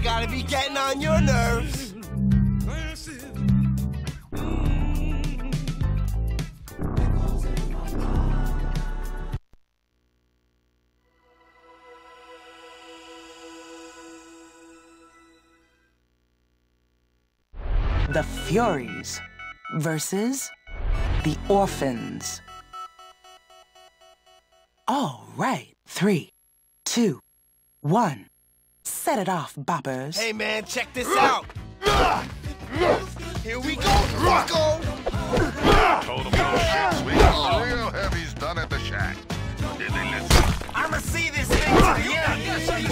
I gotta be getting on your nerves. The Furies versus the Orphans. All right, 3, 2, 1. Set it off, boppers. Hey, man, check this out. Here we go, let's go. Told him no shit, sweet. Real heavy's done at the shack. Did they listen? I'ma see this thing to the end. Look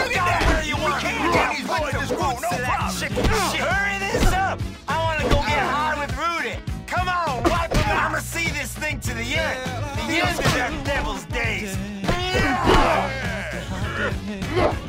at that! Where you want to get these boys just won't know that shit. Hurry this up! I want to go get high with Rudy. Come on, wipe him out. I'ma see this thing to the end. The end of that devil's days.